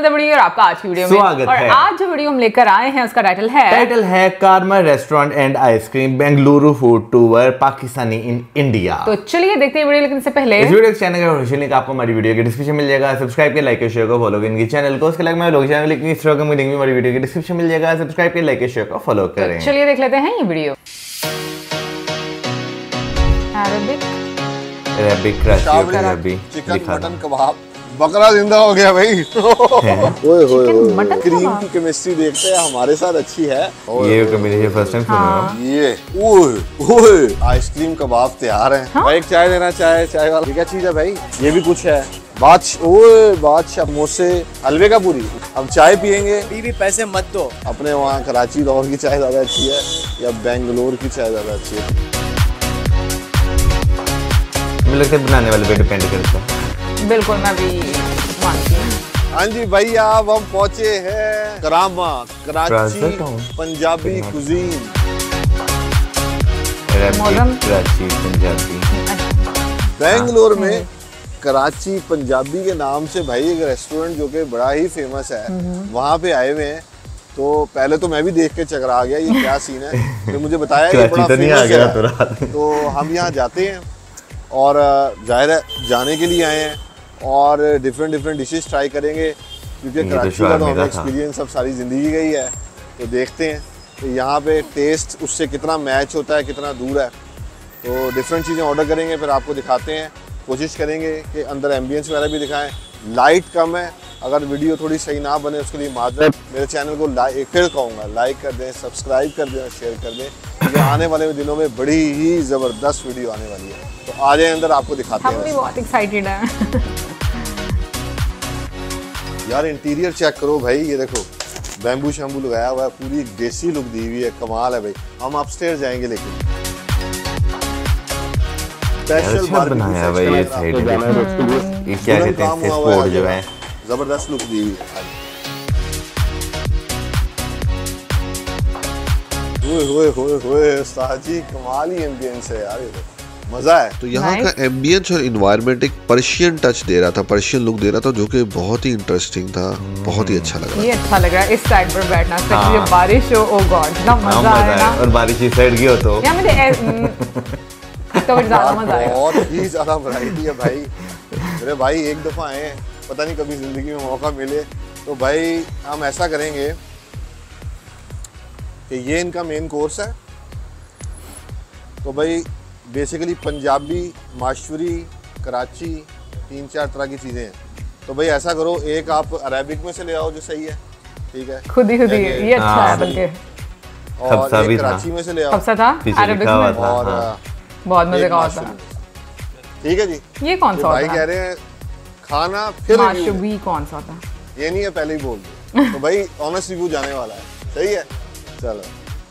करने और आपका आज की वीडियो में स्वागत है। आज जो वीडियो हम लेकर आए हैं उसका टाइटल है Karama restaurant and ice cream Bengaluru food tour Pakistani in India. तो चलिए देखते हैं वीडियो, लेकिन इससे पहले इस वीडियो के चैनल का आपको हमारी वीडियो के डिस्क्रिप्शन मिल जाएगा। सब्सक्राइब के, लाइक के, शेयर को, फॉलो करें इनके चैनल को। उसके अलावा लोग चैनल लेकिन इंस्टाग्राम में लिंक हमारी वीडियो के डिस्क्रिप्शन मिल जाएगा। सब्सक्राइब के, लाइक के, शेयर को, फॉलो करें। चलिए देख लेते हैं ये वीडियो। अरबिक चिकन कबाब, बकरा जिंदा हो गया भाई। क्रीम की केमिस्ट्री देखते हैं, हमारे साथ अच्छी है। ये फर्स्ट टाइम हाँ। आइसक्रीम कबाब तैयार है हाँ? भाई एक चाय देना, चाय वाला ये क्या चीज है भाई? ये भी कुछ है बादशाह मोसे हलवे का पूरी। हम चाय पियेंगे, भी पैसे मत दो। अपने वहाँ कराची लाहौर की चाय ज्यादा अच्छी है या बेंगलोर की चाय ज्यादा अच्छी है? लगता है बनाने वाले पे डिपेंड करता है। बिल्कुल मैं भी मानती हूँ। हाँ जी भाई, आप हम पहुँचे हैं करामा, कराची पंजाबी कुजीन। कराची पंजाबी बेंगलोर में कराची पंजाबी के नाम से भाई एक रेस्टोरेंट जो कि बड़ा ही फेमस है, वहाँ पे आए हुए हैं। तो पहले तो मैं भी देख के चकरा गया, ये क्या सीन है। फिर मुझे बताया कि बड़ा फेमस है, तो हम यहाँ जाते हैं और जाहिर है जाने के लिए आए हैं और डिफरेंट डिशेज ट्राई करेंगे क्योंकि कराची का तो हमारा एक्सपीरियंस सब सारी ज़िंदगी का ही है। तो देखते हैं कि यहाँ पे टेस्ट उससे कितना मैच होता है, कितना दूर है। तो डिफरेंट चीज़ें ऑर्डर करेंगे, फिर आपको दिखाते हैं। कोशिश करेंगे कि अंदर एम्बियंस वगैरह भी दिखाएं। लाइट कम है, अगर वीडियो थोड़ी सही ना बने उसके लिए माजरत। मेरे चैनल को लाइक फिर कहूँगा, लाइक कर दें, सब्सक्राइब कर दें और शेयर कर दें। तो आने वाले दिनों में बड़ी ही ज़बरदस्त वीडियो आने वाली है। तो आ जाए अंदर, आपको दिखाते हैं। हम भी बहुत एक्साइटेड हैं। यार इंटीरियर चेक करो भाई, ये देखो बैम्बू शैम्बू लगाया हुआ है, पूरी देसी लुक दी हुई है, कमाल है भाई। हम अपस्टेयर जाएंगे लेकिन स्पेशल बनाया भाई ये साइड में, ये क्या कहते हैं स्पोर्ट जो है, जबरदस्त लुक दी हुई है। ओए उस्ताद जी कमाल ही एंबियंस है यार, ये मजा है। तो यहाँ का एम्बियंस और इन्वायरमेंट एक पर्शियन टच दे रहा था, पर्शियन लुक दे रहा था, जो कि बहुत ही इंटरेस्टिंग था, बहुत ही अच्छा लगा। ये अच्छा लग रहा है इस साइड पर बैठना, सच में बारिश हो, ओह गॉड कितना मजा आ रहा है। और बारिश इस साइड की हो तो यार मुझे तो बहुत ही ज्यादा वैरायटी है भाई। अरे भाई एक दफ़ा आए, पता नहीं कभी जिंदगी में मौका मिले तो भाई हम ऐसा करेंगे कि ये इनका मेन कोर्स है। तो भाई बेसिकली पंजाबी, माशवरी, कराची, 3-4 तरह की चीज़ें हैं। तो भाई ऐसा करो, एक आप अरेबिक में से ले आओ जो सही है, ठीक है, खुद ही ये अच्छा है बल्कि, और एक कराची में से ले आओ अरेबिक में, और बहुत मजे का होता है। ठीक है जी, ये कौन सा भाई कह रहे हैं खाना फिर माशवी कौन सा था, ये नहीं है पहले ही बोल दो। तो भाई ऑनेस्ट रिव्यू जाने वाला है, सही है। चलो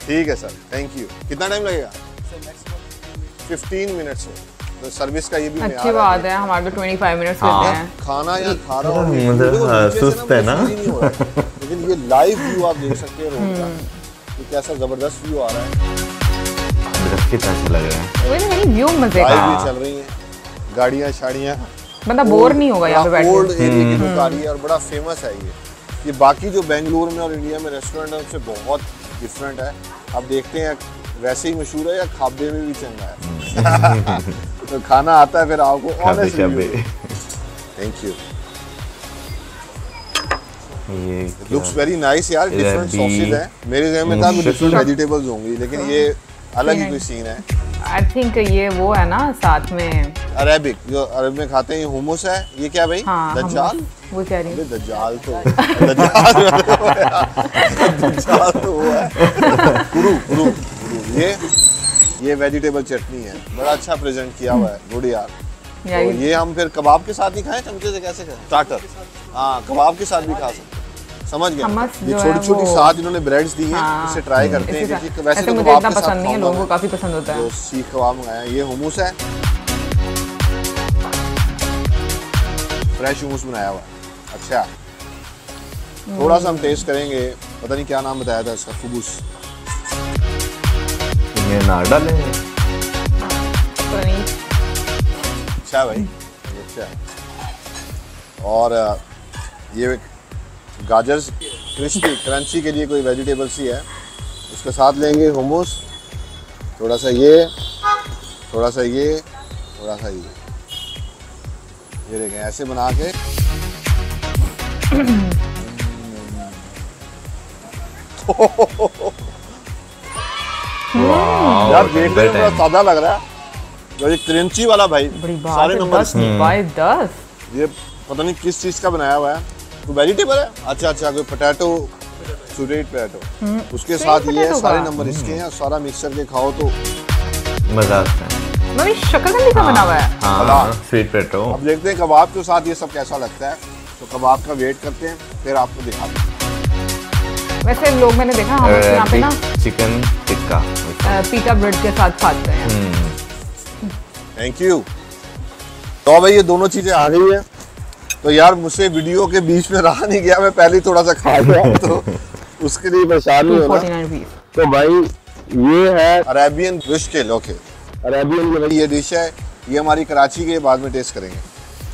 ठीक है सर, थैंक यू। कितना टाइम लगेगा? 15 मिनट्स है। तो सर्विस का ये भी अच्छी बात है, हमारे तो 25 मिनट्स लेते हैं। खाना यहाँ खा रहा हूँ, सुस्त है ना, लेकिन ये लाइव व्यू आप देख सकते हो, कैसा जबरदस्त व्यू आ रहा है, लग रहा है व्यू मजे का। चल रही है गाड़ियाँ शाड़ियाँ, मतलब बोर नहीं होगा यहाँ पे बैठे। ओल्ड एरिया की दुकान है और बड़ा फेमस है ये। बाकी जो बेंगलुरु में और इंडिया में रेस्टोरेंट है उससे बहुत डिफरेंट है। अब देखते हैं वैसे ही मशहूर है या खाबे में भी चंगा है। तो खाना आता है फिर आपको honestly. Thank you. Looks very nice यार, डिफरेंट सॉसेज है। मेरे जहन में था डिफरेंट वेजिटेबल्स होंगी, लेकिन ये अलग ही कोई सीन है। आई थिंक ये वो है ना साथ में अरेबिक, जो अरब में खाते हैं, हुमस है। ये क्या भाई? हाँ, दज्जाल? वो कह रही है दज्जाल तो दज्जाल तो वो है गुरु। ये वेजिटेबल चटनी है, बड़ा अच्छा प्रेजेंट किया हुआ है, गुड यार। तो ये हम फिर कबाब के साथ ही खाएं, चमचे से कैसे खाएं? स्टार्टर हाँ कबाब के साथ भी खा सकते हैं, समझ गया। ये छोटी-छोटी साथ इन्होंने ब्रेड्स दी हैं, इसे ट्राई करते हैं क्योंकि वैसे तो मुझे इतना पसंद नहीं है, लोगों को काफी पसंद होता है। सीख कबाब मंगाया, ये हुमूस है, फ्रेश हुमूस बनाया हुआ, अच्छा। थोड़ा सा हम टेस्ट करेंगे, पता नहीं क्या नाम बताया था इसका, खुबूस ये नाड़ा ले, अच्छा भाई अच्छा। और ये गाजर्स क्रिस्पी क्रंची के लिए कोई वेजिटेबल्स ही है। उसके साथ लेंगे हुमूस, थोड़ा सा ये, थोड़ा सा ये, थोड़ा सा ये देखें ऐसे बना के यार देखने में बड़ा सादा लग रहा है जो ये क्रंची वाला भाई सारे नंबर। ये पता नहीं किस चीज का बनाया हुआ है, तो वेजिटेबल है। अच्छा, कोई पोटैटो, स्वीट पोटैटो, उसके साथ ये सारे नंबर इसके हैं। सारा मिक्सचर के खाओ तो मजा आता है। मम्मी शकरकंदी का बना हुआ है, हां स्वीट पोटैटो। अब देखते हैं कबाब के साथ ये सब कैसा लगता है, तो कबाब का वेट करते हैं, फिर आपको दिखाते हैं। वैसे लोग मैंने देखा हम यहां पे ना चिकन टिक्का पीटा ब्रेड के साथ खाते हैं। Thank you. तो भाई ये दोनों चीजें आ गई है, तो यार मुझसे वीडियो के बीच में रहा नहीं गया, मैं पहले ही थोड़ा सा खा गया तो उसके लिए परेशान नहीं होना। तो भाई ये है अरेबियन डिश के लोखे, अरेबियन में ये डिश है, ये हमारी कराची के बाद में टेस्ट करेंगे।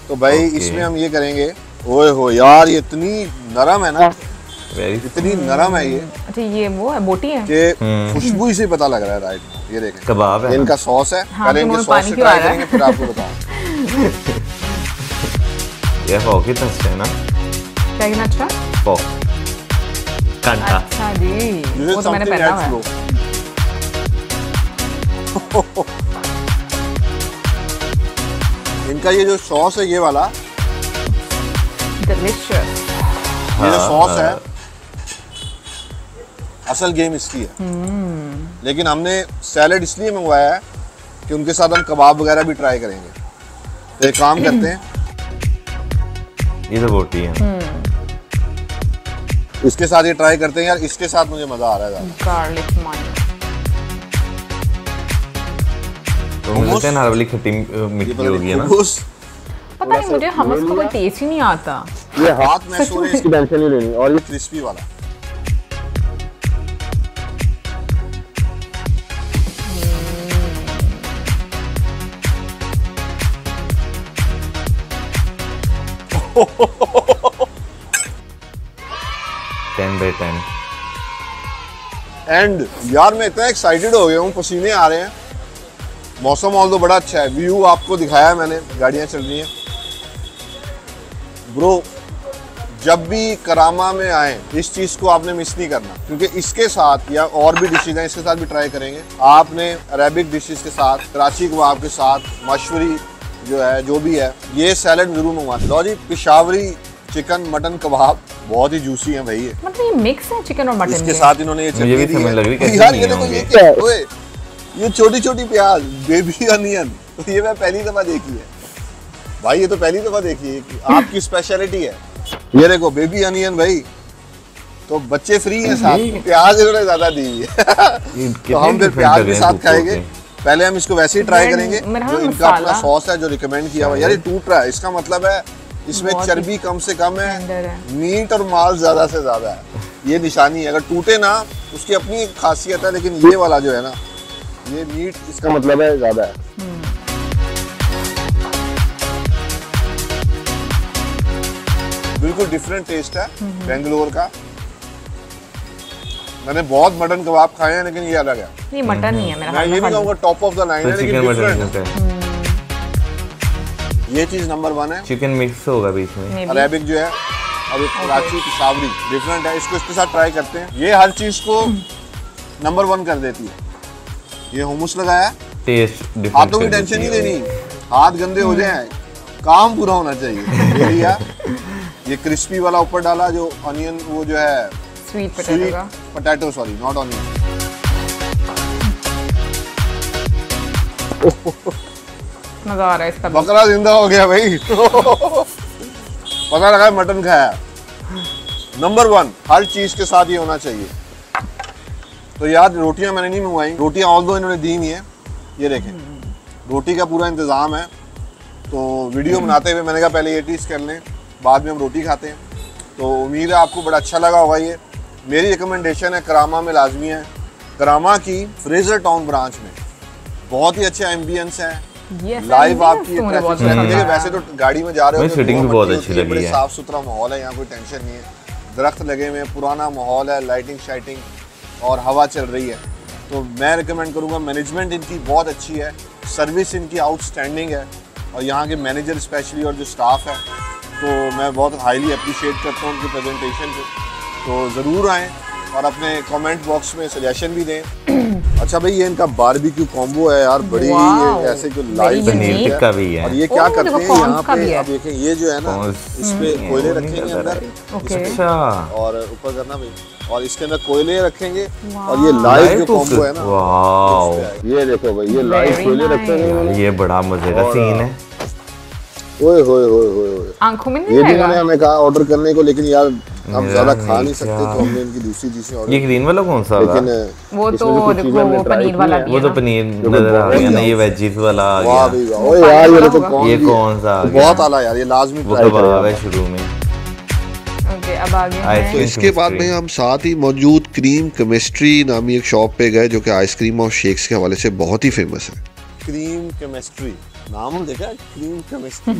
तो भाई इसमें हम ये करेंगे, ओए हो यार ये इतनी नरम है ना, इतनी नरम है ये। अच्छा ये वो है बोटी है कि खुशबू से पता लग रहा है। राइट, ये देखें कबाब है, इनका सॉस है, पहले इनके सॉस ट्राई करेंगे फिर आपको बताऊं। ये हो कितना अच्छा है ना, क्या कितना अच्छा हो कांटा। अच्छा जी, वो तो मैंने पहना है। इनका ये जो सॉस है, ये वाला डिलीशियस, ये जो सॉस है असल गेम इसकी है। लेकिन हमने सैलेड इसलिए मंगवाया है कि उनके साथ हम कबाब वगैरह भी ट्राई करेंगे। तो एक काम करते हैं, ये तो बोटी है, इसके साथ ये ट्राई करते हैं। यार इसके साथ मुझे मजा आ रहा है, गार्लिक माइन खट्टी मीठी होगी ना, पता नहीं मुझे हमस का कोई टेस्ट ही नहीं आता। ये हाथ में सोने इसकी टेंशन नहीं लेनी। और ये क्रिस्पी वाला एंड यार मैं इतना एक्साइटेड हो गया हूँ, पसीने आ रहे हैं। मौसम ऑल तो बड़ा अच्छा है, व्यू आपको दिखाया मैंने, गाड़ियाँ चल रही हैं। ब्रो जब भी करामा में आए इस चीज़ को आपने मिस नहीं करना, क्योंकि इसके साथ या और भी डिशेज हैं, इसके साथ भी ट्राई करेंगे। आपने अरेबिक डिशेज के साथ, कराची कबाब के साथ, मशवरी जो है, जो भी है, ये सैलेड जरूर मंगवाएं। लो जी, पिशावरी चिकन मटन कबाब बहुत ही जूसी है भाई। मतलब ये मिक्स है चिकन और मटन इसके साथ इन्होंने ये भी समझ लग रही है यार। ये देखो ये क्या है, ओए ये छोटी छोटी प्याज, बेबी अनियन, ये मैं पहली दफा देखी है भाई। ये तो पहली दफा देखी है, आपकी स्पेशलिटी है। ये देखो बेबी अनियन भाई, तो बच्चे फ्री है, साथ प्याज इन्होंने ज्यादा दी है, तो हम फिर प्याज के साथ खाएंगे। पहले हम इसको वैसे ही ट्राई करेंगे। जो इनका अपना सॉस है जो रिकमेंड किया हुआ, यार ये टूट रहा है, इसका मतलब है इसमें चर्बी कम से कम है, मीट और माल ज्यादा से ज्यादा है, ये निशानी है। अगर टूटे ना उसकी अपनी एक खासियत है, लेकिन ये वाला जो है ना, ये मीट इसका मतलब है ज्यादा है। बिल्कुल डिफरेंट टेस्ट है बेंगलोर का। मैंने बहुत मटन कबाब खाए हैं, लेकिन ये अलग है। नहीं मटन नहीं है मेरा, मैं ये नहीं कहूँगा टॉप ऑफ द लाइन है, लेकिन डिफरेंट है। ये चीज नंबर 1 है। चिकन मिक्स होगा बीच में, अरेबिक जो है, और कराची पिशावरी डिफरेंट है। इसको इसके साथ ट्राई करते हैं। ये हर चीज को नंबर 1 कर देती है। ये हुमूस लगाया, टेस्ट डिफरेंट, हाथों की टेंशन नहीं लेनी, हाथ गंदे हो जाए, काम पूरा होना चाहिए। ये क्रिस्पी वाला ऊपर डाला, जो अनियन, वो जो है sweet potato, sorry not onion. मजा आ रहा है इसका, बकरा जिंदा हो गया भाई। पता लगा मटन खाया। नंबर 1 हर चीज के साथ ये होना चाहिए। तो यार रोटियां मैंने नहीं मंगवाई, रोटियां ऑल दो इन्होंने दी नहीं है। ये देखें रोटी का पूरा इंतजाम है। तो वीडियो बनाते हुए मैंने कहा पहले ये टेस्ट कर लें, बाद में हम रोटी खाते हैं। तो उम्मीद है आपको बड़ा अच्छा लगा होगा। ये मेरी रिकमेंडेशन है, करामा में लाजमी है। करामा की फ्रेजर टाउन ब्रांच में बहुत ही अच्छा एम्बियंस है। लाइव आपकी वैसे तो गाड़ी में जा रहे हो, साफ सुथरा माहौल है, यहाँ कोई टेंशन नहीं है। दरख्त लगे हुए हैं, पुराना माहौल है, लाइटिंग शाइटिंग और हवा चल रही है। तो मैं रिकमेंड करूँगा, मैनेजमेंट इनकी बहुत अच्छी है, सर्विस इनकी आउटस्टैंडिंग है और यहाँ के मैनेजर स्पेशली और जो स्टाफ है तो मैं बहुत हाईली अप्रिशिएट करता हूँ उनकी प्रेजेंटेशन को। तो ज़रूर आएँ और अपने कमेंट बॉक्स में सजेशन भी दें। अच्छा भाई, ये इनका बारबेक्यू कॉम्बो है यार, बड़ी ऐसे जो लाइव पनीर का भी है। और ये क्या करते हैं यहाँ पे, आप देखें ये जो है ना, इस पे कोयले रखेंगे अंदर और ऊपर करना भाई, और इसके अंदर कोयले रखेंगे और ये लाइव जो कॉम्बो है ना, ये देखो भाई, ये लाइव कोयले रखेंगे, ये बड़ा मजेदार सीन है। ओए होए होए होए, आंखों में नहीं आएगा। ये हमें कहा ऑर्डर करने को, लेकिन यार हम ज्यादा खा नहीं सकते तो हमने इनकी दूसरी चीजें ऑर्डर। ये ग्रीन वाला कौन सा है? वो तो देखो, वो पनीर वाला भी है, वो तो पनीर नजर आ रहा है ना, ये वेजीज वाला आ गया। वाह ओए यार, ये तो कौन, ये कौन सा बहुत आला यार, ये लाजमी ट्राई करेगा शुरू में। ओके, अब आगे हैं। तो इसके बाद में हम साथ ही मौजूद क्रीम केमिस्ट्री नामी एक शॉप पे गए जो कि आइसक्रीम और शेक्स के हवाले से बहुत ही फेमस है। क्रीम केमिस्ट्री नाम देखा, क्रीम केमिस्ट्री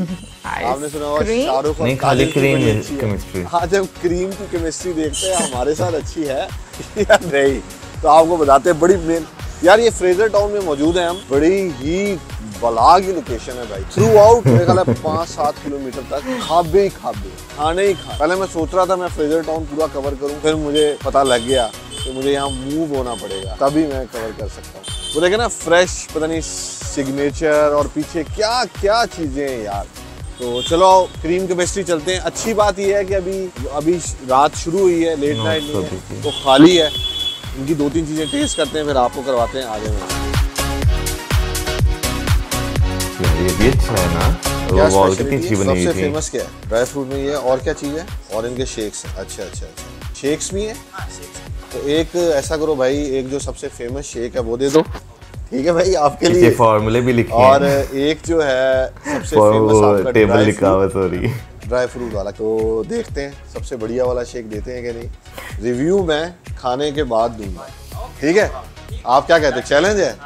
आपने सुना होगा, शाहरुख और खाली क्रीम केमिस्ट्री। हाँ, जब क्रीम की केमिस्ट्री देखते हैं हमारे साथ अच्छी है या नहीं तो आपको बताते हैं। बड़ी मेन यार, ये फ्रेजर टाउन में मौजूद है हम, बड़ी ही बला की लोकेशन है भाई। थ्रू आउट मेरे ख्याल 5-7 किलोमीटर तक खाबे ही खाबे, खाने ही खा। पहले मैं सोच रहा था मैं फ्रेजर टाउन पूरा कवर करूँ, फिर मुझे पता लग गया तो मुझे यहाँ मूव होना पड़ेगा तभी मैं कवर कर सकता हूँ। वो देखे ना फ्रेश, पता नहीं सिग्नेचर और पीछे क्या क्या चीज़ें हैं यार। तो चलो क्रीम केमिस्ट्री चलते हैं। अच्छी बात यह है कि अभी अभी रात शुरू हुई है, लेट नाइट नहीं है तो खाली है। इनकी 2-3 चीज़ें टेस्ट करते हैं, फिर आपको करवाते हैं आगे में। ये भी अच्छा है ना, सबसे फेमस क्या है ड्राई फ्रूट में? ये और क्या चीज़ है? और इनके शेक्स। अच्छा अच्छा, शेक्स भी है। तो एक ऐसा करो भाई, एक जो सबसे फेमस शेक है वो दे दो। ठीक है भाई, आपके लिए फॉर्मूले भी लिखे और एक जो है सबसे फेमस आपका टेबल लिखा हुआ, सॉरी, ड्राई फ्रूट वाला। तो देखते हैं सबसे बढ़िया वाला शेक देते हैं कि नहीं, रिव्यू मैं खाने के बाद दूंगा। ठीक है, आप क्या कहते हैं, चैलेंज है?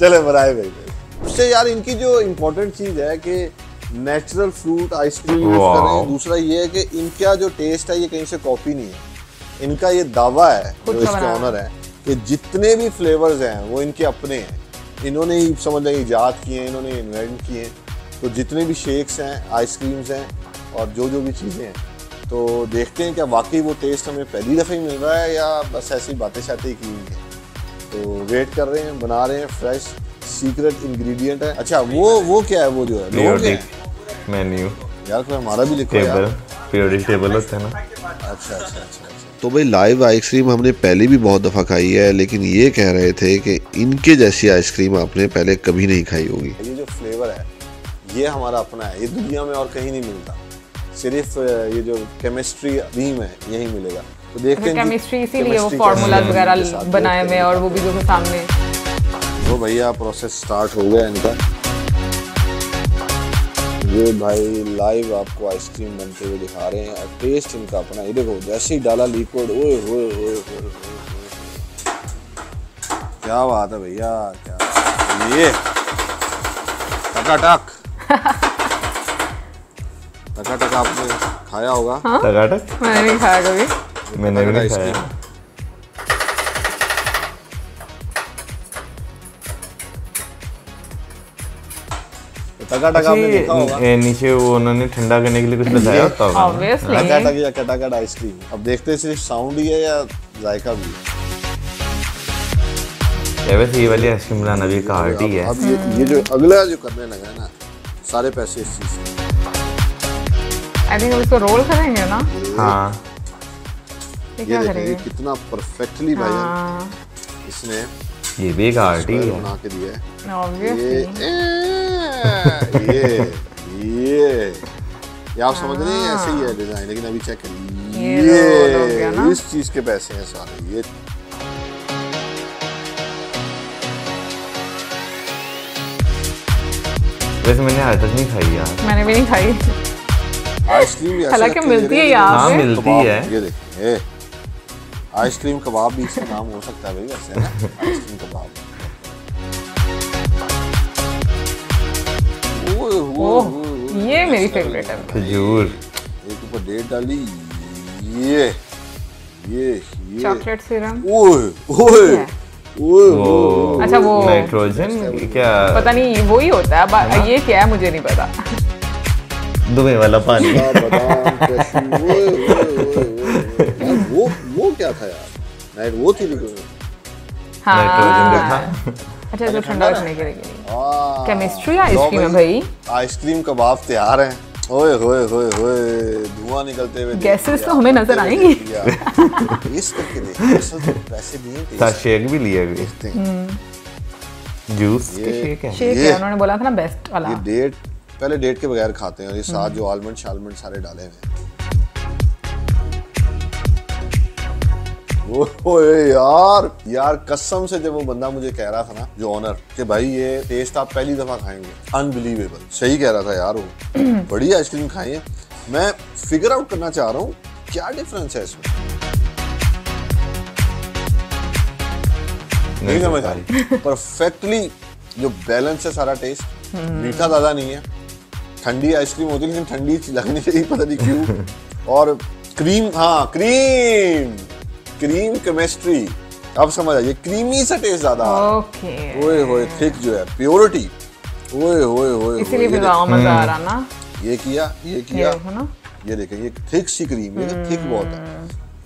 चले बराए भाई। उससे यार इनकी जो इम्पोर्टेंट चीज़ है कि नेचुरल फ्रूट आइसक्रीम यूज कर रहे हैं। दूसरा ये है कि इनका जो टेस्ट है ये कहीं से कॉपी नहीं है। इनका ये दावा है, जो इसके ऑनर है, कि जितने भी फ्लेवर्स हैं वो इनके अपने हैं, इन्होंने ही समझ लें ईजाद किए हैं, इन्होंने इन्वेंट किए हैं। तो जितने भी शेक्स हैं, आइसक्रीम्स हैं और जो जो भी चीज़ें हैं, तो देखते हैं क्या वाकई वो टेस्ट हमें पहली दफ़े ही मिल रहा है या बस ऐसी बातें शातें ही की हुई हैं। तो वेट कर रहे हैं, बना रहे हैं, फ्रेश सीक्रेट इंग्रेडिएंट है। अच्छा वो क्या है, वो जो है मेन्यू यार, कोई हमारा भी लिखो यार, पीरियोडिक टेबल होता है ना। अच्छा अच्छा अच्छा। तो भाई लाइव आइसक्रीम हमने पहले भी बहुत दफ़ा खाई है, लेकिन ये कह रहे थे कि इनके जैसी आइसक्रीम आपने पहले कभी नहीं खाई होगी। ये जो फ्लेवर है ये हमारा अपना है, ये दुनिया में और कहीं नहीं मिलता, सिर्फ ये जो केमिस्ट्री क्रीम है यही मिलेगा। तो देखते हैं केमिस्ट्री, इसीलिए वो फार्मूला वगैरह बनाए हुए और वो भी जो सामने। तो भैया प्रोसेस स्टार्ट हो गया इनका। ये भाई लाइव आपको आइसक्रीम बनते हुए दिखा रहे हैं और टेस्ट इनका अपना। ये देखो जैसे ही डाला लिक्विड, ओए होए होए होए, क्या बात है भैया, क्या ये टकाटक टकाटक आपने खाया होगा? टकाटक मैंने नहीं खाया कभी, मैंने भी नहीं खाया। नीचे वो उन्होंने ठंडा करने के लिए कुछ बताया होता होगा, ऑब्वियसली। टकाटक या कटाकट आइसक्रीम, अब देखते हैं सिर्फ साउंड ही है या जायका भी है। वैसे ये वाली आइसक्रीम बनाना भी हार्ड ही है। अब ये जो अगला जो करने लगा है ना, सारे पैसे इस चीज से। आई थिंक उसको रोल करेंगे ना। हाँ, ये देखिए कितना परफेक्टली भाई इसने, ये भी हार्ड ही है, बना के दिया है ऑब्वियसली। ये आप समझ रहे हैं, ऐसे ही है डिजाइन, लेकिन अभी चेक करें ये इस चीज के पैसे हैं सारे। ये वैसे मैंने आज तक नहीं खाई यार, मैंने भी नहीं खाई आइसक्रीम। हालांकि मिलती है यार, हाँ मिलती है। ये देखिए आइसक्रीम कबाब भी इसका नाम हो सकता है भाई, वैसे ना आइसक्रीम कबाब। ओह, ये मेरी फेवरेट है। खजूर, ऊपर डेट डाली ये चॉकलेट सीरम। ओए ओए ओए अच्छा वो नाइट्रोजन क्या पता नहीं वो ही होता है, ये क्या है मुझे नहीं पता। दुबई वाला पानी वो क्या था यार, वो थी नाइट्रोजन देखा। अच्छा जो ठंडा रखने के लिए केमिस्ट्री आइसक्रीम है भाई। आइसक्रीम कबाब तैयार हैं। ओए होए होए होए धुआं निकलते हुए गैसेस तो हमें नजर आएंगी। इस करके देख पैसे दिए थे, शेक भी लिया गया जूस के शेक है। शेक उन्होंने बोला था ना बेस्ट वाला। ये डेट पहले डेट के बगैर खाते हैं और ये साथ जो आलमंड शालमंड सारे डाले हुए। ओए यार कसम से जब वो बंदा मुझे कह रहा था ना जो ऑनर कि भाई ये टेस्ट आप पहली दफा खाएंगे, अनबिलीवेबल सही कह रहा था यार। वो बड़ी आइसक्रीम खाई है, मैं फिगर आउट करना चाह रहा हूँ क्या डिफरेंस है इसमें, नहीं समझ आ रही। परफेक्टली जो बैलेंस है सारा टेस्ट, मीठा ज्यादा नहीं है, ठंडी आइसक्रीम होती लेकिन ठंडी लगनी चाहिए पता नहीं क्यों। और क्रीम, हाँ क्रीम, क्रीम केमिस्ट्री अब समझ आइए, क्रीमी सा टेस्ट ज्यादा। ओके ओए होए थिक जो है प्योरिटी। ओए होए होए इसीलिए मजा आ रहा ना। ये किया ना, ये देखें ये थिक सी क्रीम, ये थिक बहुत है।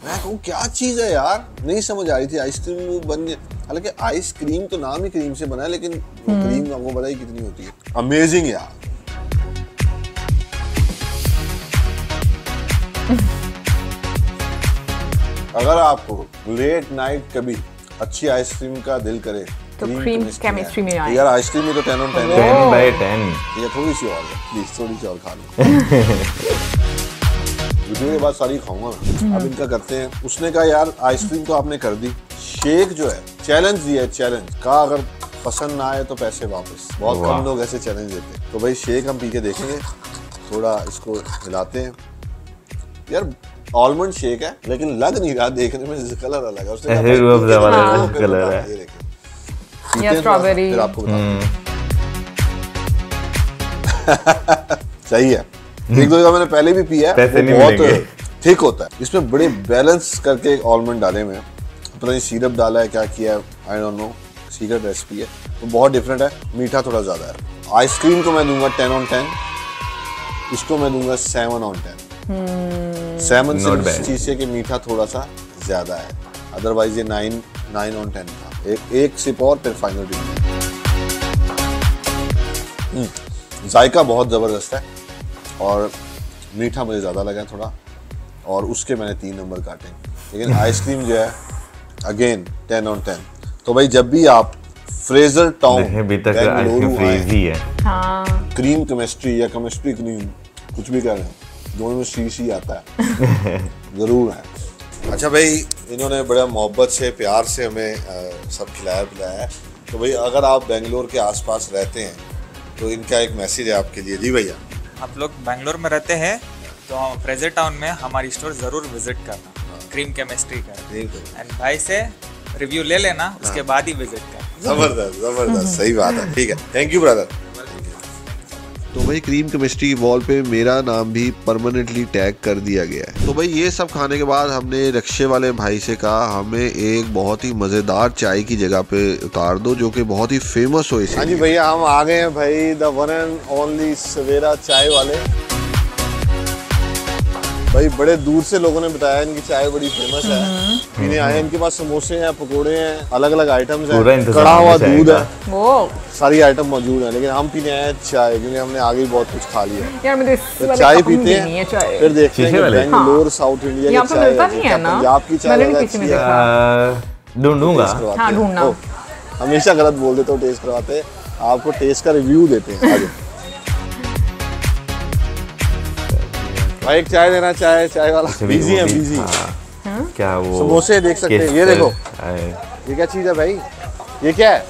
मैं कहूँ क्या चीज है यार, नहीं समझ आ रही थी। आइसक्रीम बन, हालांकि आइसक्रीम तो नाम ही क्रीम से बना है लेकिन क्रीम आपको पता ही कितनी होती है। अमेजिंग यार। अगर आपको लेट नाइट कभी अच्छी आइसक्रीम का दिल करे तो क्रीम केमिस्ट्री में आए यार। आइसक्रीम में तो 10/10 ये थोड़ी सी और है, प्लीज थोड़ी सी और खा लो। वीडियो के बाद सारी खाऊंगा ना। अब इनका करते हैं, उसने कहा यार आइसक्रीम तो आपने कर दी, शेक जो है चैलेंज दिया है। चैलेंज का अगर पसंद ना आए तो पैसे वापस। बहुत कम लोग ऐसे चैलेंज देते हैं। तो भाई शेक हम पी के देखेंगे, थोड़ा इसको हिलाते हैं यार। आलमंड शेक है लेकिन लग नहीं रहा, देखने में कलर अलग है उसका। ऐसे कलर है या स्ट्रॉबेरी आपको बता सही है। एक दो जगह मैंने पहले भी पिया है, बहुत थिक होता है। इसमें बड़े बैलेंस करके आलमंड डाले हुए हैं, पता नहीं सिरप डाला है क्या किया है, I don't know, secret recipe है। तो बहुत डिफरेंट है, मीठा थोड़ा ज्यादा है। आइसक्रीम को मैं दूंगा 10/10, इसको मैं दूंगा 7/10। सेवन से चीज़ है कि मीठा थोड़ा सा ज्यादा है, अदरवाइज ये 9/10 था। एक सिप और फिर फाइनल डिश। जायका बहुत ज़बरदस्त है और मीठा मुझे ज़्यादा लगा थोड़ा, और उसके मैंने 3 नंबर काटे। लेकिन आइसक्रीम जो है अगेन 10/10। तो भाई जब भी आप फ्रेजर टाउन बेंगलुरु आए, क्रीम केमिस्ट्री या केमिस्ट्री क्रीम कुछ भी कह रहे हैं, दोनों में सी आता है जरूर है। अच्छा भाई इन्होंने बड़ा मोहब्बत से प्यार से हमें सब खिलाया पिलाया है। तो भाई अगर आप बेंगलोर के आसपास रहते हैं तो इनका एक मैसेज है आपके लिए। जी भैया, आप लोग बेंगलोर में रहते हैं तो फ्रेजर टाउन में हमारी स्टोर ज़रूर विजिट करना, क्रीम केमिस्ट्री का। एंड भाई से रिव्यू ले लेना, उसके बाद ही विजिट करना। ज़बरदस्त सही बात है। ठीक है, थैंक यू ब्रदर। तो भाई क्रीम केमिस्ट्री की वॉल पे मेरा नाम भी परमानेंटली टैग कर दिया गया है। तो भाई ये सब खाने के बाद हमने रिक्शे वाले भाई से कहा हमें एक बहुत ही मजेदार चाय की जगह पे उतार दो जो कि बहुत ही फेमस हो। हाँ जी भैया, हम आ गए हैं भाई the one and only Savera चाय वाले। भाई बड़े दूर से लोगों ने बताया इनकी चाय बड़ी फेमस है, पीने आए। इनके पास समोसे हैं, पकोड़े हैं, अलग अलग आइटम्स हैं, कड़ा हुआ दूध है, वो सारी आइटम मौजूद है। लेकिन हम पीने आए चाय क्योंकि हमने आगे बहुत कुछ खा लिया है यार। तो चाय पीते हैं फिर देखते हैं बेंगलोर साउथ इंडिया की चाय, पंजाब की चाय ढूंढूंगा। हमेशा गलत बोल देते हो, टेस्ट करवाते आपको, टेस्ट का रिव्यू देते हैं। भाई एक चाय देना, चाय वाला बिजी है। क्या वो समोसे देख सकते हैं, ये देखो ये क्या चीज है भाई, ये क्या है?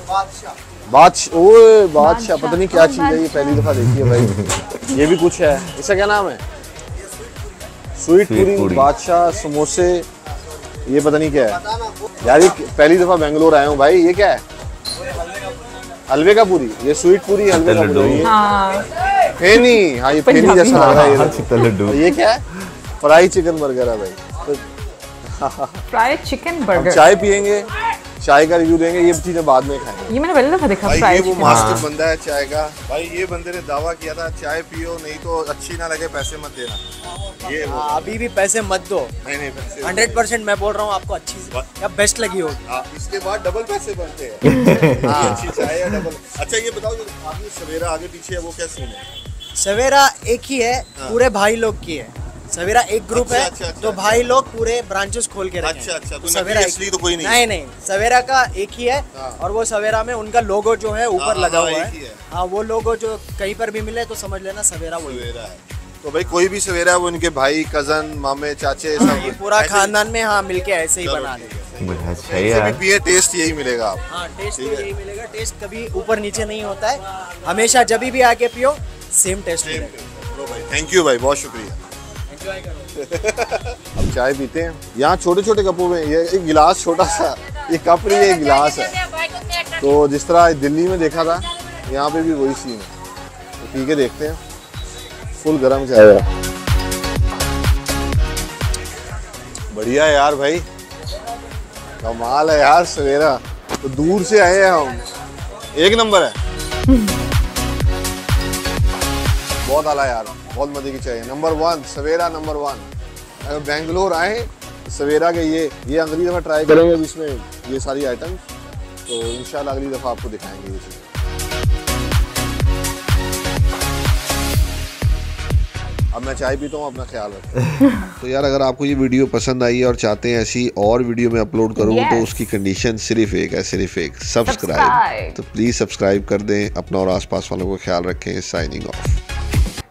बादशाह। ओए बादशाह पता नहीं क्या चीज है, ये पहली दफा देखी है भाई। ये भी कुछ है, इसका क्या नाम है? स्वीट पूरी, बादशाह, समोसे, ये पता नहीं क्या है यार। ये पहली दफा बेंगलोर आया हूँ भाई। ये क्या है? हलवे का पूरी, ये स्वीट पूरी हलवे का पूरी। फेनी, हाँ ये फेनी जैसा लग रहा है। ये क्या है? फ्राई चिकन बर्गर है भाई, फ्राई चिकन बर्गर। चाय पियेंगे, चाय का रिव्यू देंगे, ये चीजें बाद में खाएंगे। ये मैंने पहले था देखा भाई, ये वो मास्टर बंदा है चाय का भाई। ये बंदे ने दावा किया था चाय पियो नहीं तो अच्छी ना लगे, पैसे मत देना। ये अभी भी पैसे मत दो, नहीं नहीं पैसे 100% मैं बोल रहा हूँ आपको अच्छी या बेस्ट लगी होगी, इसके बाद डबल पैसे बनते हैं अच्छी चाय या डबल। अच्छा ये बताओ आपने सवेरा आगे पीछे है वो क्या सीन है? सवेरा एक ही है, पूरे भाई लोग की है। सवेरा एक ग्रुप है। अच्छा, अच्छा, तो भाई लोग पूरे ब्रांचेस खोल के रखे। अच्छा अच्छा, तो सवेरा असली तो कोई नहीं, नहीं नहीं, सवेरा का एक ही है। और वो सवेरा में उनका लोगो जो है ऊपर लगा हुआ है। हाँ वो लोगो जो कहीं पर भी मिले तो समझ लेना सवेरा वही है। तो भाई कोई भी सवेरा वो उनके भाई, कजन, मामे, चाचे, पूरा खानदान में हाँ मिलके ऐसे ही बना रहे। अच्छा यार टेस्ट यही मिलेगा आप। हाँ टेस्ट यही मिलेगा, टेस्ट कभी ऊपर नीचे नहीं होता है, हमेशा जब भी आके पियो सेम टेस्ट मिलेगा। थैंक यू भाई, बहुत शुक्रिया। अब चाय पीते हैं यहाँ छोटे छोटे कपों में। ये एक गिलास छोटा सा, ये कप नहीं है, गिलास है। तो जिस तरह दिल्ली में देखा था यहाँ पे भी वही सीन है। तो पी के देखते हैं, फुल गरम चाय है। बढ़िया यार भाई, कमाल है यार सवेरा। तो दूर से आए हैं हम, एक नंबर है। बहुत आला यार, बहुत मजे की चाहिए। Number 1 Savera, number 1। अगर बेंगलोर आए सवेरा के ये अगली दफ़ा ट्राई करेंगे इसमें ये सारी आइटम। तो इंशाल्लाह अगली दफ़ा आपको दिखाएंगे ये चीज़। अब मैं चाय पीता हूँ, अपना ख्याल रखें। तो यार अगर आपको ये वीडियो पसंद आई है और चाहते हैं ऐसी और वीडियो में अपलोड करूँ तो उसकी कंडीशन सिर्फ एक है, सिर्फ एक सब्सक्राइब। तो प्लीज़ सब्सक्राइब कर दें, अपना और आसपास वालों को ख्याल रखें। Signing off.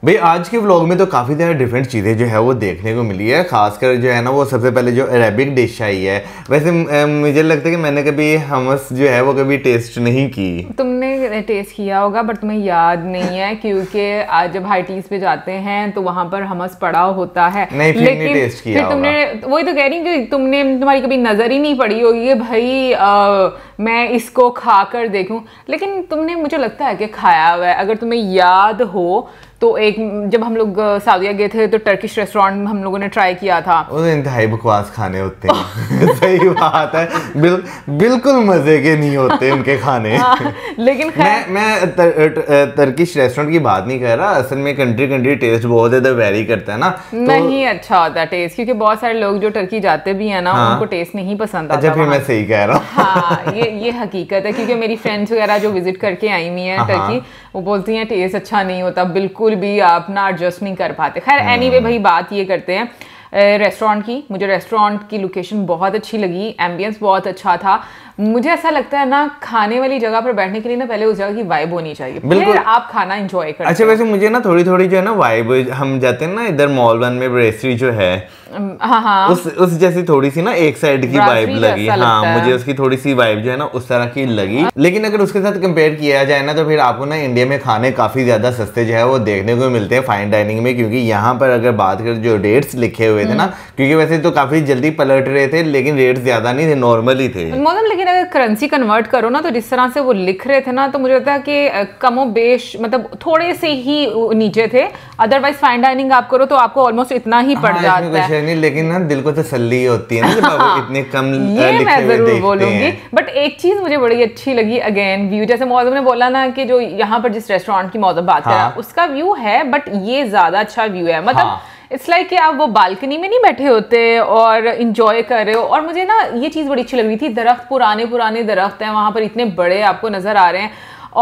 भाई आज के व्लॉग में तो काफ़ी सारी डिफरेंट चीज़ें जो है वो देखने को मिली है, खासकर जो है ना वो सबसे पहले जो अरेबिक डिश आई है। वैसे मुझे लगता है कि मैंने कभी हमस जो है वो कभी टेस्ट नहीं की। तुमने टेस्ट किया होगा बट तुम्हें याद नहीं है, क्योंकि आज जब हाईटीज़ पे जाते हैं तो वहाँ पर हमस पड़ा होता है। नहीं फिर नहीं टेस्ट किया फिर तुमने, वही तो कह रही कि तुमने, तुम्हारी कभी नज़र ही नहीं पड़ी होगी कि भाई मैं इसको खा कर देखूँ। लेकिन तुमने मुझे लगता है कि खाया हुआ है। अगर तुम्हें याद हो तो एक जब हम लोग सऊदीया गए थे तो टर्किश रेस्टोरेंट हम लोगों ने ट्राई किया था। इंतहाई बकवास खाने होते हैं सही बात है, बिल्कुल मजे के नहीं होते उनके खाने। लेकिन मैं टर्किश रेस्टोरेंट की बात नहीं कर रहा, असल में कंट्री कंट्री टेस्ट बहुत ज्यादा वेरी करता है ना, तो नहीं अच्छा होता है टेस्ट, क्योंकि बहुत सारे लोग जो टर्की जाते भी है ना उनको टेस्ट नहीं पसंद आता। अच्छा मैं सही कह रहा हूँ, ये हकीकत है। क्योंकि मेरी फ्रेंड्स वगैरह जो विजिट करके आई हुई है टर्की, वो बोलती हैं टेस्ट अच्छा नहीं होता, बिल्कुल भी आप ना एडजस्ट नहीं कर पाते। खैर एनीवे भाई बात ये करते हैं रेस्टोरेंट की। मुझे रेस्टोरेंट की लोकेशन बहुत अच्छी लगी, एम्बियंस बहुत अच्छा था। मुझे ऐसा लगता है ना खाने वाली जगह पर बैठने के लिए ना पहले उस जगह की वाइब होनी चाहिए, फिर आप खाना एंजॉय करें। अच्छा वैसे मुझे ना थोड़ी थोड़ी जो है ना वाइब, हम जाते हैं ना इधर मॉल वन में ब्रेसरी जो है, हाँ हाँ उस जैसी थोड़ी सी ना एक साइड की वाइब लगी। हाँ मुझे उसकी थोड़ी सी वाइब जो है ना उस तरह की लगी। लेकिन अगर उसके साथ कंपेयर किया जाए ना तो फिर आपको ना इंडिया में खाने काफी ज्यादा सस्ते जो है वो देखने को मिलते हैं फाइन डाइनिंग में, क्योंकि यहाँ पर अगर बात करें जो रेट्स लिखे हुए थे ना, क्योंकि वैसे तो काफी जल्दी पलट रहे थे लेकिन रेट्स ज्यादा नहीं थे, नॉर्मल ही थे। अगर करेंसी कन्वर्ट करो ना तो जिस तरह से वो लिख रहे थे ना तो मुझे लगता है कि कमो बेश मतलब थोड़े से ही नीचे थे। अदरवाइज फाइन डाइनिंग आप करो तो आपको ऑलमोस्ट इतना ही पड़ जाता है। नहीं, लेकिन ना दिल को तसल्ली होती है ना जब इतने कम लिखे हुए देखते हैं। बट एक चीज मुझे बड़ी अच्छी लगी, अगेन व्यू, जैसे मौजम ने बोला ना कि जो यहाँ पर जिस रेस्टोरेंट की मौजम बात कर रहा है उसका व्यू है, बट ये ज्यादा अच्छा व्यू है। मतलब इट्स लाइक कि आप वो बालकनी में नहीं बैठे होते और इंजॉय कर रहे हो। और मुझे ना ये चीज़ बड़ी अच्छी लग रही थी, दरख्त पुराने पुराने दरख्त हैं वहाँ पर, इतने बड़े आपको नजर आ रहे हैं।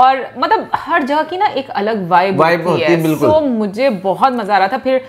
और मतलब हर जगह की ना एक अलग वाइब होती है, तो मुझे बहुत मज़ा आ रहा था। फिर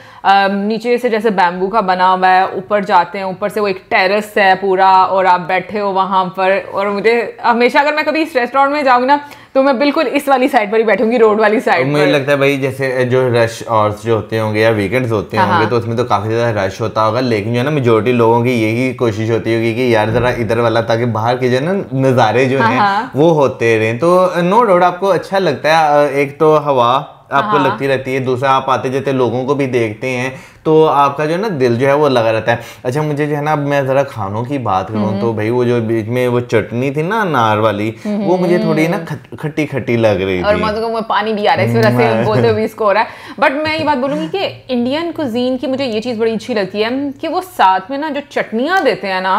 नीचे से जैसे बैम्बू का बना हुआ है, ऊपर जाते हैं, ऊपर से वो एक टेरेस है पूरा और आप बैठे हो वहाँ पर। और मुझे हमेशा अगर मैं कभी इस रेस्टोरेंट में जाऊँ ना तो मैं बिल्कुल इस वाली साइड पर ही बैठूंगी, रोड वाली साइड पर। मुझे लगता है भाई जैसे जो रश आवर्स जो होते होंगे या वीकेंड्स होते होंगे तो उसमें तो काफ़ी ज़्यादा रश होता होगा, लेकिन जो है ना मेजोरिटी लोगों की यही कोशिश होती होगी कि यार ज़रा इधर वाला, ताकि बाहर के जो है ना नज़ारे जो हैं वो होते रहें। तो नो डाउट आपको अच्छा लगता है, एक तो हवा आपको लगती रहती है, दूसरा आप आते जाते लोगों को भी देखते हैं, तो आपका जो है ना दिल जो है वो लगा रहता है। अच्छा मुझे जो है ना, अब मैं ज़रा खानों की बात करूँ तो भाई वो जो बीच में वो चटनी थी ना अनार वाली, वो मुझे थोड़ी ना खट्टी खट्टी लग रही थी और मतलब मुझे पानी भी आ रहा है इस वजह से बोलते हुए इसको हो रहा है। बट मैं ये बात बोलूँगी कि इंडियन कुजीन की मुझे ये चीज़ बड़ी अच्छी लगती है कि वो साथ में ना जो चटनियाँ देते हैं ना,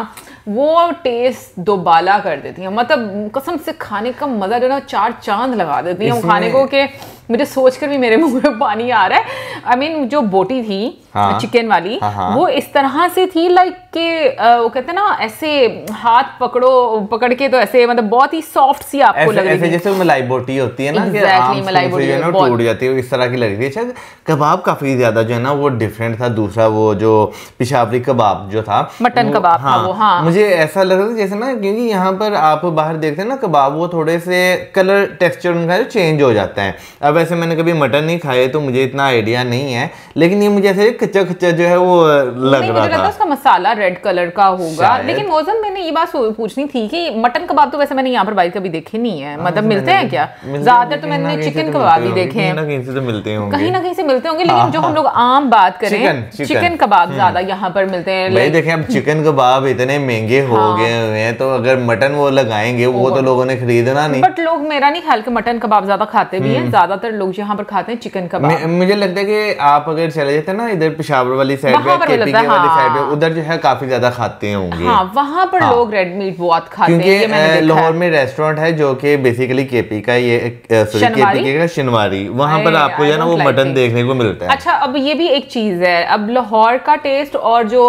वो टेस्ट दोबाला कर देती हैं। मतलब कसम से खाने का मज़ा जो है ना चार चांद लगा देती हैं खाने को, कि मुझे सोच कर भी मेरे मुंह में पानी आ रहा है। आई मीन जो बोटी थी चिकन वाली वो इस तरह से थी लाइक के वो कहते हैं ना ऐसे हाथ पकड़ के तो ऐसे मतलब बहुत ही सॉफ्ट सी आपको लग रही है, जैसे मलाई बोटी होती है ना, एग्जैक्टली मलाई बोटी है ना, टूट जाती है इस तरह की लग रही थी। अच्छा कबाब काफी ज्यादा जो है ना वो डिफरेंट था। दूसरा वो जो पेशावरी कबाब जो था, मटन कबाब था वो, हाँ मुझे ऐसा लग रहा था जैसे ना, क्योंकि यहाँ पर आप बाहर देखते हैं ना कबाब वो थोड़े से कलर टेक्सचर उनका चेंज हो जाता है। वैसे मैंने कभी मटन नहीं खाए तो मुझे इतना आइडिया नहीं है, लेकिन ये मुझे ऐसे कच्चा कच्चा जो है वो लग रहा था। उसका मसाला रेड कलर का होगा। लेकिन मौसम मैंने ये बात पूछनी थी कि मटन कबाब तो वैसे मैंने यहाँ पर बाहर कभी देखे नहीं है, मतलब मिलते हैं क्या? ज्यादातर तो मैंने चिकन कबाब ही देखे हैं, कहीं ना कहीं से मिलते होंगे, लेकिन जो हम लोग आम बात करें चिकन कबाब ज्यादा यहाँ पर मिलते हैं। देखें अब चिकन कबाब इतने महंगे हो गए हुए हैं, तो अगर मटन वो लगाएंगे वो तो लोगों ने खरीदना नहीं। बट लोग मेरा नहीं ख्याल कि मटन कबाब ज्यादा खाते भी है, ज्यादातर लोग यहाँ पर खाते हैं चिकन कबाब। मुझे लगता है कि आप अगर चले जाते हैं ना इधर पेशावर वाली साइड पे, केपी के वाली साइड पे, उधर जो है काफी ज्यादा खाते होंगे। हाँ, वहाँ पर लोग रेड मीट बहुत खाते हैं। क्योंकि लाहौर में रेस्टोरेंट है जो कि बेसिकली केपी का, ये केपी का शनवारी, वहाँ पर आपको जो है ना वो मटन देखने को मिलता है। अच्छा अब ये भी एक चीज है, अब लाहौर का टेस्ट और जो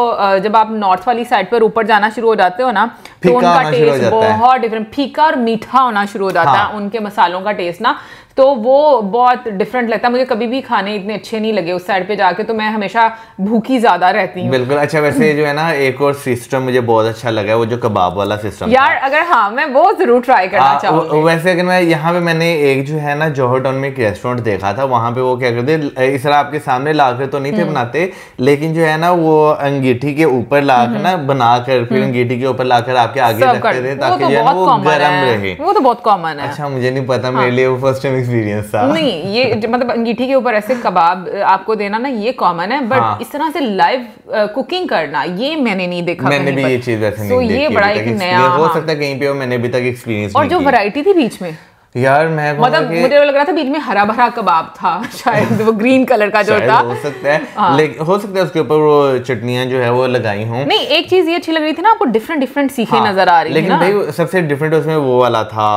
जब आप नॉर्थ वाली साइड पर ऊपर जाना शुरू हो जाते हो ना, तो उनका टेस्ट बहुत डिफरेंट, फीका और मीठा होना शुरू हो जाता है उनके मसालों का टेस्ट ना, तो वो बहुत डिफरेंट लगता है। मुझे कभी भी खाने इतने अच्छे नहीं लगे उस साइड पे जाके, तो मैं हमेशा भूखी ज्यादा रहती हूँ। बिल्कुल। अच्छा वैसे जो है ना एक और सिस्टम मुझे बहुत अच्छा लगा है, वो जो कबाब वाला सिस्टम यार, अगर हाँ मैं वो जरूर ट्राई करना चाहूँगी। वैसे अगर मैं यहाँ पे मैंने एक जो है ना जौहर टाउन में एक रेस्टोरेंट देखा था, वहाँ पे वो क्या करते इस तरह आपके सामने लाकर तो नहीं थे बनाते, लेकिन जो है ना वो अंगीठी के ऊपर लाकर ना बनाकर फिर अंगीठी के ऊपर लाकर आपके आगे रखते थे ताकि जो है ना वो गर्म रहे। वो तो बहुत कॉमन है। अच्छा मुझे नहीं पता, मेरे लिए वो फर्स्ट टाइम एक्सपीरियंस था। नहीं ये मतलब अंगीठी के ऊपर ऐसे कबाब आपको देना ना ये कॉमन है, बट इस तरह से लाइव कुकिंग करना ये मैंने नहीं देखा। मैंने भी ये चीज वैसे नहीं देखी, ये बड़ा एक नया हो सकता है कहीं पे हो, मैंने अभी तक एक्सपीरियंस नहीं। और जो वैरायटी थी बीच में यार, मैं मतलब मुझे लग रहा था बीच में हरा भरा कबाब था शायद, वो ग्रीन कलर का जो था, हो सकता है हो सकता है उसके ऊपर वो चटनियां जो है वो लगाई हों। नहीं एक चीज ये अच्छी लग रही थी ना आपको, डिफरेंट डिफरेंट सीखे नजर आ रही, लेकिन भाई सबसे डिफरेंट उसमें वो वाला था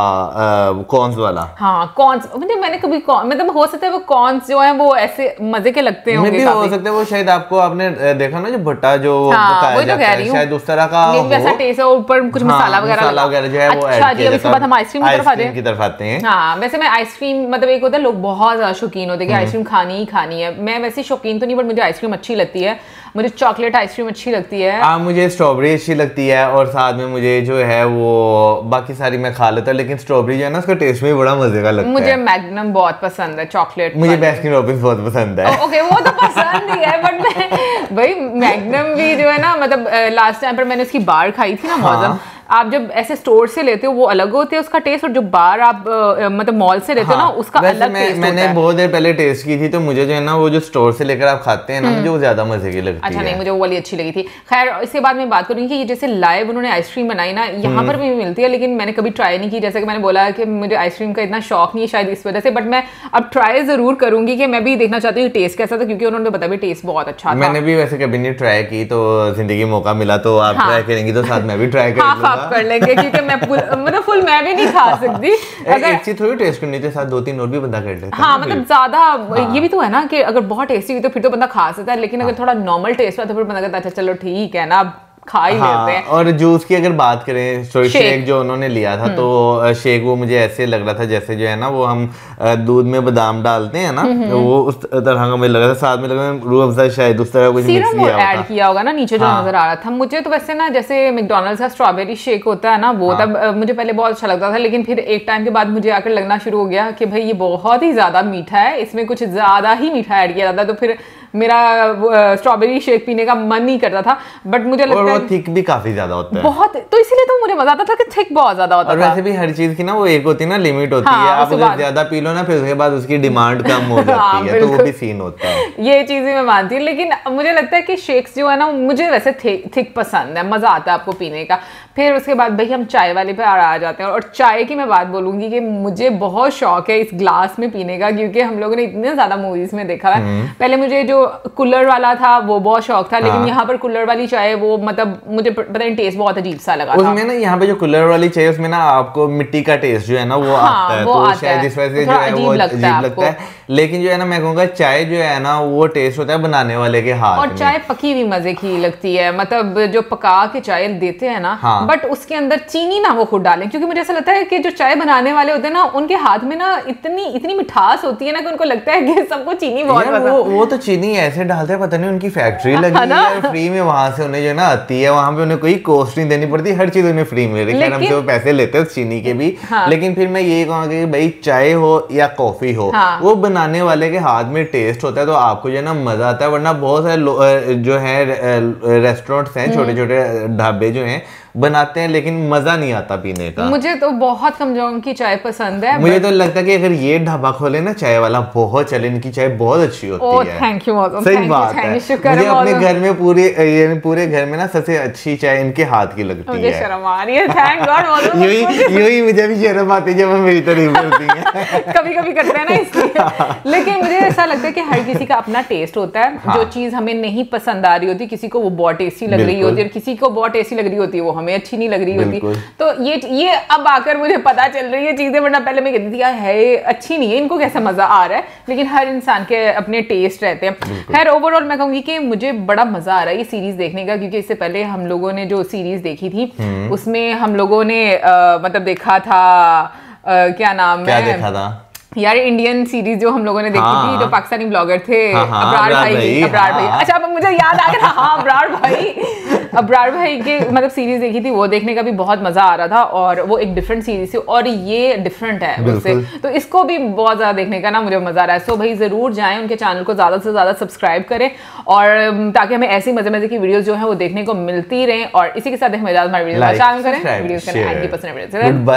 कॉर्न्स वाला। हाँ कॉर्न्स, मतलब मैंने कभी मतलब हो सकता है वो कॉर्न्स जो है वो ऐसे मजे के लगते होंगे, हो सकता है वो शायद आपको आपने देखा ना जो भुट्टा जो शायद उस तरह का वैसा टेस्ट है, ऊपर कुछ मसाला वगैरह जो है वो। उसके बाद हम आइसक्रीम की तरफ आते हैं। हाँ वैसे मैं आइसक्रीम मतलब एक होता है लोग बहुत ज्यादा शौकीन होते हैं कि आइसक्रीम खानी ही खानी है, मैं वैसे शौकीन तो नहीं बट मुझे आइसक्रीम अच्छी लगती है, मुझे चॉकलेट आइसक्रीम अच्छी लगती है। मुझे स्ट्रॉबेरी अच्छी लगती है और साथ में मुझे जो है वो बाकी सारी मैं खा लेता हूँ, लेकिन स्ट्रॉबेरी जो है ना उसका टेस्ट भी बड़ा मजे का लगता है। मुझे मैग्नम बहुत पसंद है चॉकलेट, मुझे बेस्किन रॉबिन्स बहुत पसंद है। ओके वो तो पसंद ही है, बट मैं भाई मैग्नम भी जो है ना मतलब लास्ट टाइम पर मैंने उसकी बार खाई थी ना मौसम, आप जब ऐसे स्टोर से लेते हो वो अलग होते हैं उसका टेस्ट, और जो बार आप मतलब मॉल से लेते हो ना उसका अलग टेस्ट होता है। मैंने बहुत देर पहले टेस्ट की थी, तो मुझे जो है ना वो जो स्टोर से लेकर आप खाते हैं ना मुझे वो ज्यादा मजे की लगती है। अच्छा नहीं मुझे वो वाली अच्छी लगी थी। खैर इसके बाद मैं बात करूंगी कि ये जैसे लाइव उन्होंने आइसक्रीम बनाई ना यहाँ पर भी मिलती है, लेकिन मैंने कभी ट्राई नहीं की, जैसे कि मैंने बोला कि मुझे आइसक्रीम का इतना शौक नहीं है शायद इस वजह से, बट मैं अब ट्राई जरूर करूंगी कि मैं भी देखना चाहती हूँ टेस्ट कैसा था, क्योंकि उन्होंने बताया टेस्ट बहुत अच्छा था। मैंने भी वैसे कभी नहीं ट्राई की, तो जिंदगी मौका मिला तो आप ट्राई करेंगी तो साथ में भी ट्राई करेंगे कर लेंगे, क्योंकि मैं मतलब फुल मैं भी नहीं खा सकती। अगर एक चीज थोड़ी टेस्ट करनी चाहिए, साथ दो तीन और भी बंदा कर लेता है। हाँ मतलब ज्यादा ये भी तो है ना कि अगर बहुत टेस्टी हुई तो फिर तो बंदा खा सकता है, लेकिन अगर थोड़ा नॉर्मल टेस्ट हुआ तो फिर बंदा कहता है अच्छा चलो ठीक है ना खा ही लेते हैं। और जूस की अगर बात करें, सॉरी शेक जो उन्होंने लिया था, तो शेक वो मुझे ऐसे लग रहा था जैसे जो है ना वो हम दूध में बादाम डालते हैं ना, वो उस तरह का मुझे लग रहा था, साथ में लग रहा था रूह अफ़ज़ा शायद उस तरह कुछ मिक्स किया होगा, ऐड किया होगा ना नीचे जो नजर आ रहा था मुझे। तो वैसे ना जैसे मैकडोनल्ड्स का स्ट्रॉबेरी शेक होता है ना वो, तब मुझे पहले बहुत अच्छा लगता था, लेकिन फिर एक टाइम के बाद मुझे आकर लगना शुरू हो गया कि भाई ये बहुत ही ज्यादा मीठा है, इसमें कुछ ज्यादा ही मीठा ऐड किया जाता है, तो फिर मेरा स्ट्रॉबेरी शेक पीने का मन नहीं करता था, बट मुझे लगता है थिक भी काफी ज्यादा होता है बहुत, तो इसीलिए तो मुझे मजा आता था कि थिक बहुत ज्यादा होता है। और वैसे भी हर चीज की ना वो एक होती है ना लिमिट होती है, आप अगर ज्यादा पी लो ना फिर उसके बाद उसकी डिमांड कम हो जाती है, तो वो भी सीन होता है। ये चीजें मैं मानती हूँ, लेकिन मुझे लगता है कि शेक्स जो है ना मुझे वैसे थिक पसंद है, मजा आता है आपको पीने का। फिर उसके बाद भाई हम चाय वाले पे आ जाते हैं, और चाय की मैं बात बोलूंगी कि मुझे बहुत शौक है इस ग्लास में पीने का, क्योंकि हम लोगों ने इतने ज्यादा मूवीज में देखा है। पहले मुझे जो कुलर वाला था वो बहुत शौक था, लेकिन यहाँ पर कुलर वाली चाय वो मतलब मुझे पता नहीं टेस्ट बहुत अजीब सा लगा उसमें ना। यहाँ पे जो कुलर वाली चाय उसमें ना आपको मिट्टी का टेस्ट जो है ना वो आता है, तो शायद इस वजह से जो है वो अजीब लगता है। लेकिन जो है ना मैं कहूँगा चाय जो है ना वो टेस्ट होता है बनाने वाले के हाथ में। और चाय पकी हुई मजे की लगती है, मतलब जो पका के चाय देते हैं ना, बट उसके अंदर चीनी ना वो खुद डालें, क्योंकि मुझे ऐसा लगता है कि जो चाय बनाने वाले होते हैं ना उनके हाथ में ना इतनी मिठास होती है ना कि उनको लगता है कि सबको चीनी बहुत। वो तो चीनी ऐसे डालते हैं, पता नहीं उनकी फैक्ट्री लगी है फ्री में, वहां से उन्हें जो ना आती है, वहां पे उन्हें कोई कॉस्ट नहीं देनी पड़ती, हर चीज उन्हें फ्री मिल रही है, हमसे वो पैसे लेते हैं चीनी के भी। लेकिन फिर मैं ये कहूँगा कि भाई चाय हो या कॉफी हो, वो बनाने वाले के हाथ में टेस्ट होता है, तो आपको जो है ना मजा आता है। वरना बहुत सारे जो है रेस्टोरेंट्स हैं, छोटे छोटे ढाबे जो हैं बनाते हैं, लेकिन मजा नहीं आता पीने का। मुझे तो बहुत कम जगहों की चाय पसंद है, मुझे तो लगता है कि अगर ये ढाबा खोले ना चाय वाला बहुत चले, इनकी चाय बहुत अच्छी होती है। थैंक यू मौसम, सही बात है। मुझे अपने घर में पूरे घर में ना सबसे अच्छी चाय इनके हाथ की लगती है। मुझे शर्म आ रही है, थैंक गॉड मौसम। यही मुझे भी शर्म आती है जब हम मेरी तारीफ करती है, कभी कभी करते हैं ना इसलिए। लेकिन मुझे ऐसा लगता है कि हर किसी का अपना टेस्ट होता है, जो चीज हमें नहीं पसंद आ रही होती किसी को वो बहुत टेस्टी लग रही होती है, और किसी को बहुत टेस्टी लग रही होती है वो हमें अच्छी नहीं लग रही होती। तो ये अब आकर मुझे पता चल रही है चीजें, वरना पहले मैं कहती थी है अच्छी नहीं है, इनको कैसा मजा आ रहा है। लेकिन हर इंसान के अपने टेस्ट रहते हैं। खैर ओवरऑल मैं कहूंगी कि मुझे बड़ा मजा आ रहा है ये सीरीज देखने का, क्योंकि इससे पहले हम लोगों ने जो सीरीज देखी थी उसमें हम लोगों ने मतलब देखा था क्या नाम है यार, इंडियन सीरीज जो हम लोगों ने देखी थी, जो पाकिस्तानी ब्लॉगर थे अब्रार भाई। अच्छा अब मुझे याद आ गया, अब्रार भाई की मतलब सीरीज देखी थी, वो देखने का भी बहुत मजा आ रहा था, और वो एक डिफरेंट सीरीज थी और ये डिफरेंट है उससे, तो इसको भी बहुत ज्यादा देखने का ना मुझे मजा आ रहा है। सो भाई जरूर जाएं, उनके चैनल को ज्यादा से ज्यादा सब्सक्राइब करें, और ताकि हमें ऐसी मजे की वीडियोज जो है वो देखने को मिलती रहे। और इसी के साथ हमें ज्यादा चैनल करें।